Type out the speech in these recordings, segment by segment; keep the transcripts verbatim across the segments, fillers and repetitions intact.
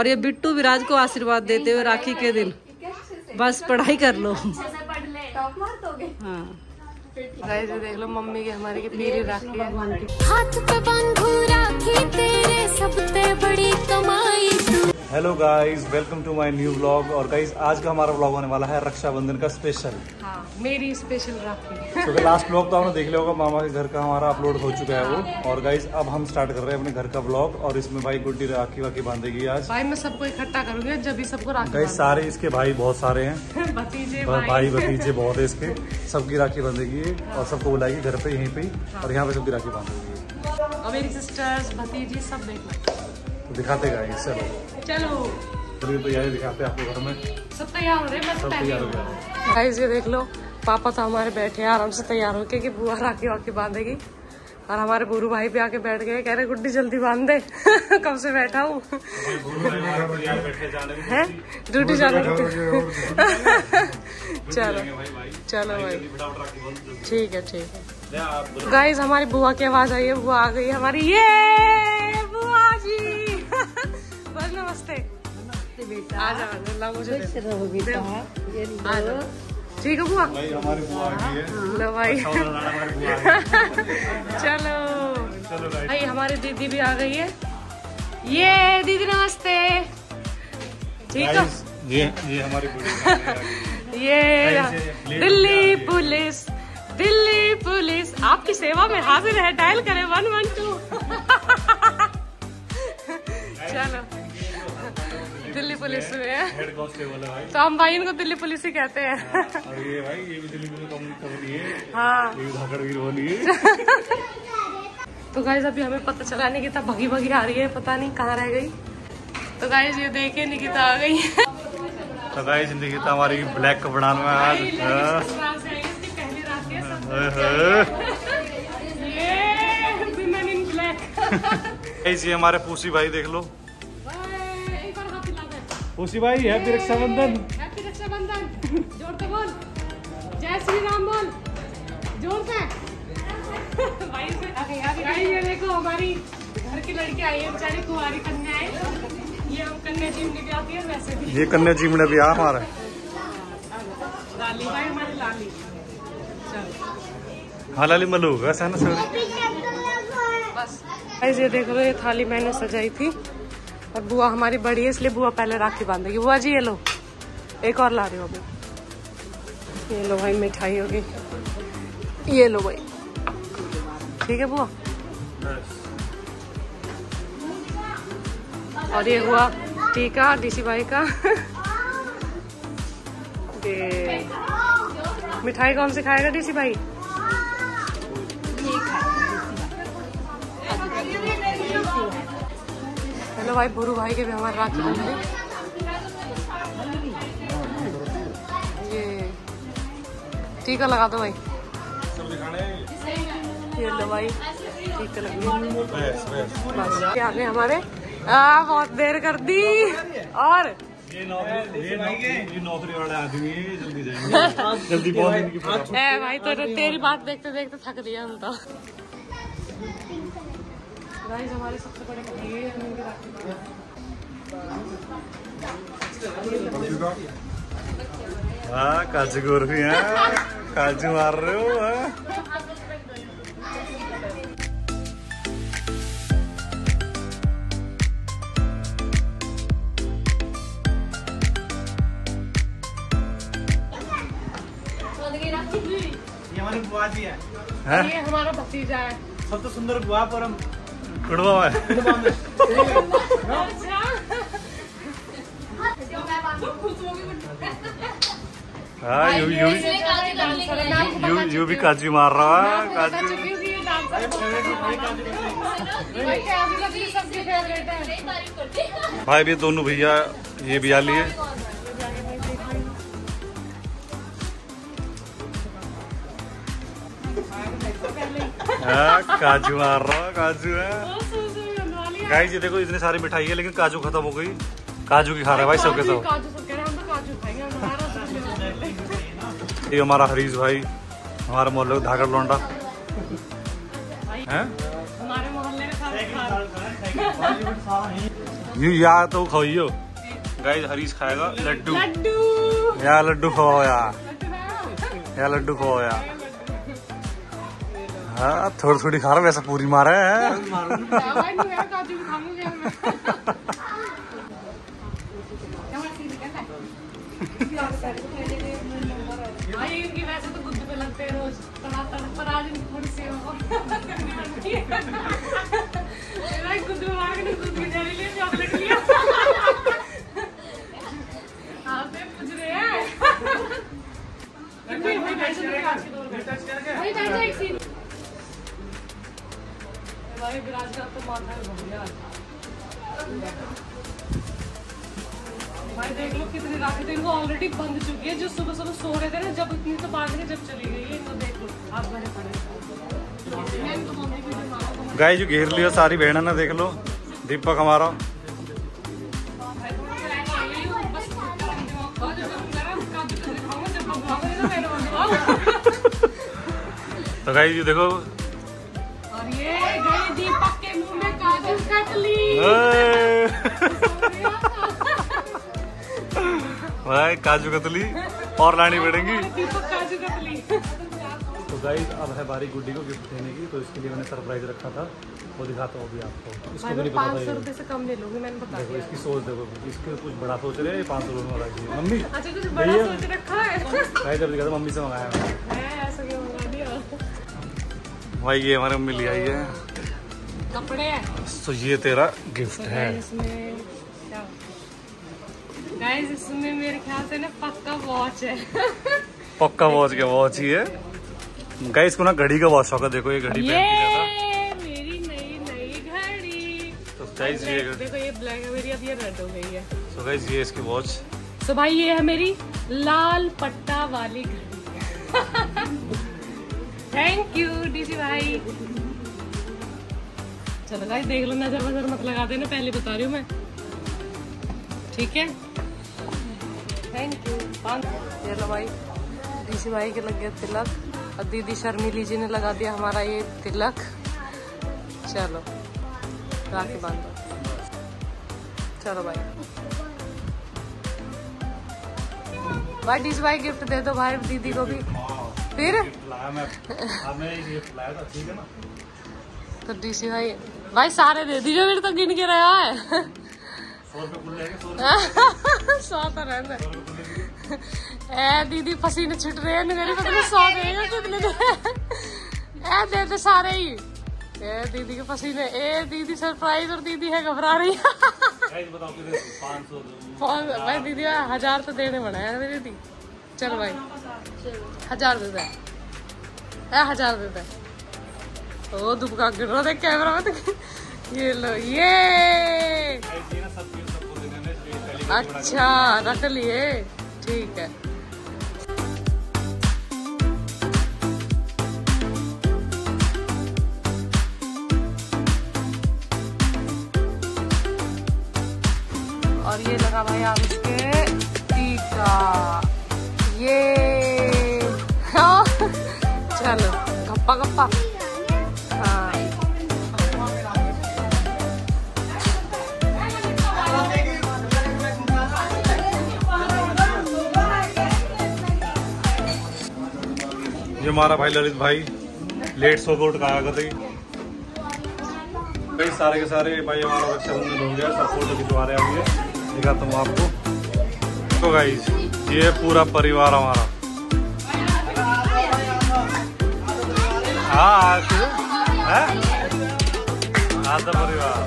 और ये बिट्टू विराज को आशीर्वाद देते हुए राखी के दिन, बस पढ़ाई कर लो। हाँ गाइस ये देख लो मम्मी के हमारे के पीली राखी है। हाथ पे बांधू राखी तेरे सबसे बड़ी कमाई तू। Hello guys welcome to my new vlog. और गाइस आज का हमारा व्लॉग होने वाला है रक्षाबंधन का स्पेशल। हाँ, मेरी स्पेशल राखी। तो लास्ट व्लॉग तो आपने देख लिया होगा, मामा के घर का हमारा अपलोड हो चुका है वो। और गाइस अब हम स्टार्ट कर रहे हैं अपने घर का व्लॉग, और इसमें भाई गुड्डी राखी वाखी बांधेगी आज। भाई मैं सबको इकट्ठा करूंगी जब भी सबको राखी। गाइस सारे इसके भाई बहुत सारे हैं, भतीजे भाई भतीजे बहुत है इसके, सबकी राखी बांधेगी और सबको बुलाएगी घर पे यहीं पे, और यहाँ पे सबकी राखी बांधेगी। और मेरी सिस्टर्स भतीजी सब देखना दिखाते गाइस। चलो चलो पूरी तैयारी दिखाते आपको घर में सब तैयार हो रहे हैं। सब तैयार हो गए गाइस। ये देख लो पापा तो हमारे बैठे हैं आराम से तैयार होके कि बुआ राखी वाखी बांधेगी, और हमारे भूरू भाई भी आके बैठ गए, कह रहे गुड्डी जल्दी बांध दे। कब से बैठा हूँ है ड्यूटी जाने के। चलो चलो भाई ठीक है ठीक है। गाइस हमारी बुआ की आवाज आई है, बुआ आ गई हमारी। ये बुआ जी बस नमस्ते नमस्ते बेटा। आ जाओ मुझे ठीक है बुआ। हमारी बुआ लो भाई। चलो भाई हमारी दीदी भी आ गई है। ये दीदी नमस्ते। ठीक है ये ये हमारी ये दिल्ली पुलिस दिल्ली पुलिस आपकी सेवा में हाजिर है, डायल करें वन वन टू। चलो दिल्ली पुलिस में तो हम भाई इनको दिल्ली पुलिस ही कहते हैं। और ये भाई ये भी दिल्ली पुलिस कम्युनिटी है। तो गाइज अभी हमें पता चला निकिता भगी भगी आ रही है, पता नहीं कहाँ रह गई। तो गाइज ये देखे निकिता आ गई। तो गाइज निकिता हमारी ब्लैक कपड़ान में आज पहली रात है। ये हमारे पूसी भाई देख लो। एक बार हाथ हिला दे पूसी भाई। Happy Rakshabandhan happy Rakshabandhan. जोर से बोल जय श्री राम बोल जोर से भाई से। भाई ये देखो हमारी घर की लड़की आई है बेचारी कुंवारी कन्या है। ये हम कन्या चिमने भी आती है वैसे भी। ये कन्या चिमने भी आप हमारा लाली भाई हमारी लाली। चल हाँ लाली मलू वैसा है ना सर। गाइस ये देख लो ये थाली मैंने सजाई थी, और बुआ हमारी बड़ी है इसलिए बुआ पहले राखी बांधेगी। बुआ जी ये लो एक और ला रहे हो अभी। ये लो भाई मिठाई होगी। ये लो भाई ठीक है बुआ। और ये हुआ टीका डीसी भाई का। ये मिठाई कौन सी खाएगा डीसी भाई? हेलो भाई भूरू भाई के भी हमारे राखी बंधे। ये टीका लगा दो भाई। ये लो भाई टीका लगा। क्या है हमारे आ, बहुत देर कर दी। और ये नौकरी वाला आदमी है जल्दी जाएंगे जल्दी पहुंच। ए भाई तो तेरी बात देखते देखते थक दिया हम तो। गाइस हमारे सबसे बड़े ये है काजू गोरफी है। काजू मार रहे हो। ये हमारी बुआ जी है, ये हमारा भतीजा है, सब तो सुंदर बुआ पर हम गुड़वा है। हाँ यू यू यू यू भी काजू मार रहा है। काजू भाई भी दोनों भैया ये भी आली है। काजू मार रहा काजू है। गाइस ये देखो इतनी सारी मिठाई है, लेकिन काजू खत्म हो गई। काजू की खा रहा है भाई सबके सब। ये हमारा हरीश भाई हमारे मोहल्ले का धाकड़ लौंडा है। ये यार तो खाइयो गाइस। हरीश खाएगा लड्डू। यार लड्डू खाओ यार, यार लड्डू खाओ यार। हाँ थोड़ी थोड़ी खा रहा, वैसा पूरी मारा है। भाई विराज का तो माथा घूम गया। भाई देख लो कितनी राखी तो इनको ऑलरेडी बंध चुकी है। जो सुबह सुबह सो रहे थे ना, जब इतनी तो बांध के जब चली गई इनको, देख लो आप घर पड़े। गाय जो घेर लिया सारी बहना ना, देख लो दीपक हमारा। तो गाय जी देखो दीपक के मुंह में काजू कट ली। भाई काजू कतली और लानी पड़ेगी। दीपक काजू कतली। तो गाइस अब है बारी गुड्डी को गिफ्ट देने की, तो इसके लिए मैंने सरप्राइज रखा था, वो दिखाता हूँ अभी आपको। इसको मैंने पाँच सौ रुपए से कम ले लोगे, मैंने बता दिया। इसकी सोच देखो, इसके कुछ बड़ा सोच रहे हैं। पाँच सौ रुपए वाला चाहिए मम्मी। अच्छा कुछ बड़ा सोच रखा है। दिखा था मम्मी से मंगाया। ऐसा क्यों मंगा दिया भाई? ये हमारे मम्मी ले आई है कपड़े। तो ये तेरा गिफ्ट है। गाइस इसमें मेरे ख्याल से ना पक्का वॉच है। पक्का वॉच क्या वॉच ही है। गाइस को ना घड़ी का बहुत शौक है। देखो ये घड़ी पहन के मेरी नई नई घड़ी। तो गाइस ये देखो ये ब्लैक है मेरी, अब ये रेड हो गई है। तो गाइस ये इसकी वॉच। तो भाई ये है मेरी लाल पट्टा वाली घड़ी। थैंक यू डीसी भाई। चलो गाइस देख लो, नजर वजर मत लगा देना, पहले बता रही हूँ मैं, ठीक है? Thank you. चलो भाई डीसी भाई के लग गया तिलक, और दीदी शर्मिली जी ने लगा दिया हमारा ये तिलक। चलो राखी बांधो। चलो भाई भाई डीसी भाई गिफ्ट दे दो भाई दीदी को भी। फिर तो डीसी भाई भाई सारे दे दीजिए, फिर तो गिन के रहा है। सौ तो रहना है। दीदी पसीने छिट रहे हैं मेरे, पता सौ देगा कितने दे ए दे दे सारे ही। ए दीदी के पसीने। ए दीदी सरप्राइज, और दीदी है घबरा रही। भाई दीदी हजार तो देने बना है मेरी दी। चलो भाई हजार दे दे, हजार दे दे। ओ दुबका गिर रहा था कैमरा में। ये लो ये अच्छा रख लिए, ठीक है। और ये लगा भाई आप इसके टीका। ये चलो गप्पा गप्पा। ये हमारा भाई ललित भाई लेट सो के उठ के आया करते। कई सारे के सारे भाई हमारा रक्षाबंधन हो गया, सब फोटो खिंचवा रहे हैं। दिखाता हूँ आपको। तो गाइस ये पूरा परिवार हमारा। हाँ है आधा परिवार।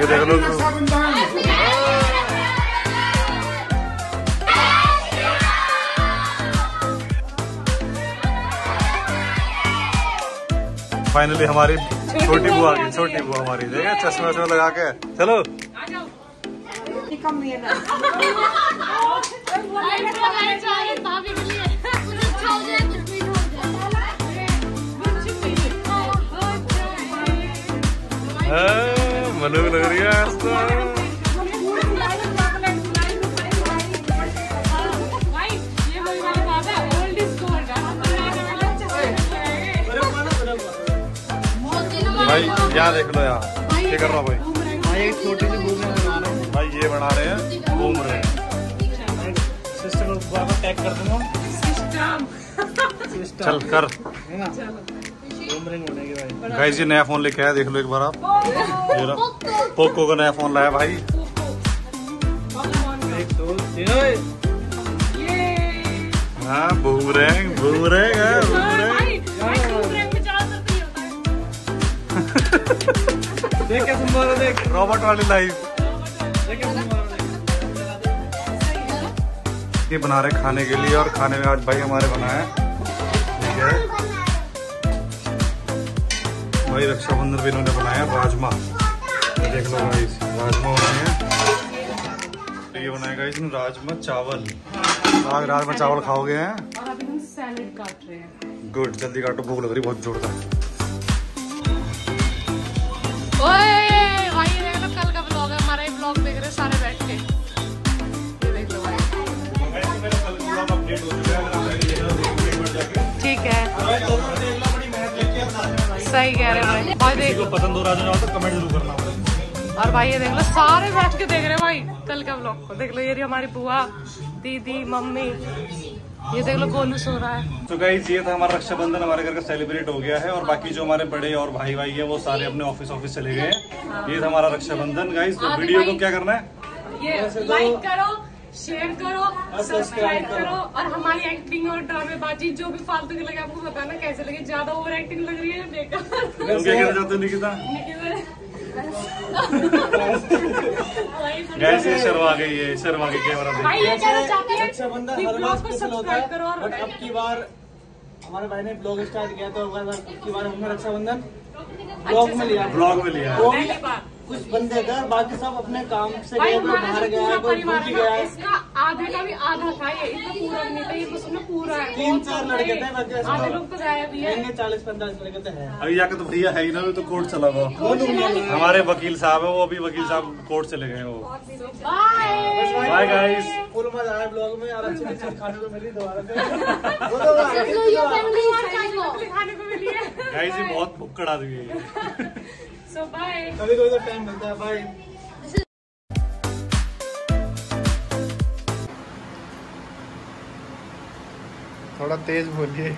ये देख लो फाइनली हमारी छोटी बुआ आ गई। छोटी बुआ हमारी देखा चश्मा चश्मा लगा के। चलो मनु भी लग रही है। भाई यहाँ देख लो यार, ये कर रहा भाई भाई एक छोटी सी घूमने बना रहे हैं भाई, ये बना रहे हैं घूम रहे हैं। सिस्टम को टैग कर दूंगा, सिस्टम चल कर घूम रहे हैं भाई। गाइस ये नया फोन लेके आया, देख लो एक बार आप, ये रहा पोको का नया फोन लाया भाई। एक दो तीन हाँ बूमरैंग बूमरैंग है बूमरैंग देख क्या सुंदर है, देख रोबोट वाली लाइफ। ये बना रहे खाने के लिए और खाने में आज भाई हमारे बनाए भाई रक्षाबंधन पे इन्होंने बनाया राजमा, देख लो भाई राजमा बनाए। ये बनाएगा इसमें राजमा चावल, आज रात में चावल खाओगे हैं और अभी हम सैलेड काट रहे हैं। गुड, जल्दी काटो, भूख लग रही बहुत जोरदार। ओए भाई ये देखो कल का व्लॉग है हमारा, ये व्लॉग देख रहे सारे बैठ के, ये देख लो भाई। ठीक है, सही कह रहे भाई। भाई देखो पसंद हो राजू राव तो कमेंट जरूर करना। और भाई ये देख लो सारे बैठ के देख रहे भाई कल का व्लॉग को, देख लो ये हमारी बुआ, दीदी, मम्मी, ये देख लो गोलू सो रहा है। तो गाइस ये था हमारा रक्षाबंधन, हमारे घर का सेलिब्रेट हो गया है। और बाकी जो हमारे बड़े और भाई भाई है वो सारे अपने ऑफिस ऑफिस चले गए हैं। ये था हमारा रक्षाबंधन। गाइस तो वीडियो को क्या करना है, ये लाइक करो, शेयर करो, सब्सक्राइब करो। और हमारी एक्टिंग और ड्रामेबाजी जो भी फालतू की लगे आपको बताना कैसे लगे, ज्यादा ओवर एक्टिंग लग रही है बेकार। कैसे शर्मा गई है, शर्मा के कैमरा देख। अब की बार हमारे भाई ने ब्लॉग स्टार्ट किया तो अब की बार हमने रक्षाबंधन ब्लॉग में लिया, ब्लॉग में लिया। कुछ बंदे घर, बाकी सब अपने काम से गए, कोई बाहर गया, कोई घूमने गया। इसका आधा का भी आधा था, ये इतना पूरा नहीं था, ये बस उसमें पूरा है। तीन चार लड़के थे, आधे लोग तो गायब भी हैं, चालीस पैंतालीस लड़के तो हैं। अभी जाकर तो भैया है ही ना, तो कोर्ट चला हुआ। हमारे वकील साहब है वो अभी, वकील साहब कोर्ट चले गए वो। बाय गाइस, फुल मजा आया ब्लॉग में और अच्छी अच्छी खाने को मिली दोबारा। गाइस ये बहुत भूख कड़ा दी है, सो बाय। कभी कभी तो टाइम मिलता है, बाय। थोड़ा तेज बोलिए।